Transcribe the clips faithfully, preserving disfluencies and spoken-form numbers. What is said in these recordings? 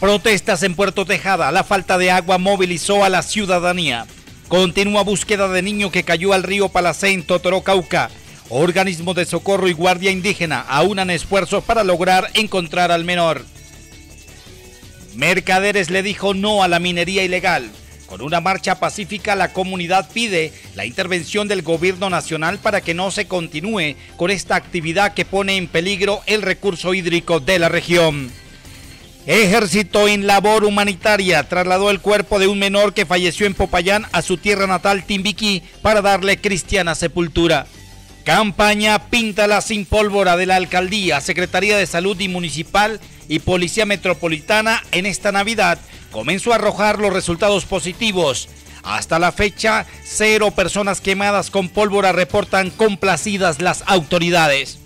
Protestas en Puerto Tejada. La falta de agua movilizó a la ciudadanía. Continúa búsqueda de niño que cayó al río Palacén, Totoro Cauca. Organismos de socorro y guardia indígena aunan esfuerzos para lograr encontrar al menor. Mercaderes le dijo no a la minería ilegal. Con una marcha pacífica, la comunidad pide la intervención del gobierno nacional para que no se continúe con esta actividad que pone en peligro el recurso hídrico de la región. Ejército en labor humanitaria trasladó el cuerpo de un menor que falleció en Popayán a su tierra natal Timbiquí para darle cristiana sepultura. Campaña Píntala sin pólvora de la Alcaldía, Secretaría de Salud y Municipal y Policía Metropolitana en esta Navidad comenzó a arrojar los resultados positivos. Hasta la fecha, cero personas quemadas con pólvora, reportan complacidas las autoridades.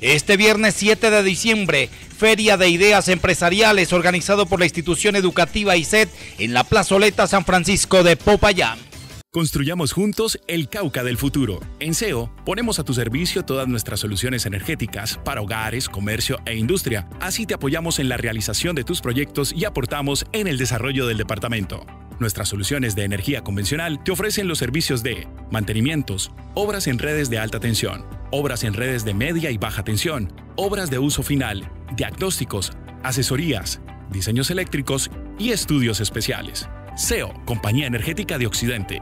Este viernes siete de diciembre, Feria de Ideas Empresariales organizado por la institución educativa I S E T en la plazoleta San Francisco de Popayán. Construyamos juntos el Cauca del futuro. En S E O ponemos a tu servicio todas nuestras soluciones energéticas para hogares, comercio e industria. Así te apoyamos en la realización de tus proyectos y aportamos en el desarrollo del departamento. Nuestras soluciones de energía convencional te ofrecen los servicios de mantenimientos, obras en redes de alta tensión, obras en redes de media y baja tensión, obras de uso final, diagnósticos, asesorías, diseños eléctricos y estudios especiales. S E O, Compañía Energética de Occidente.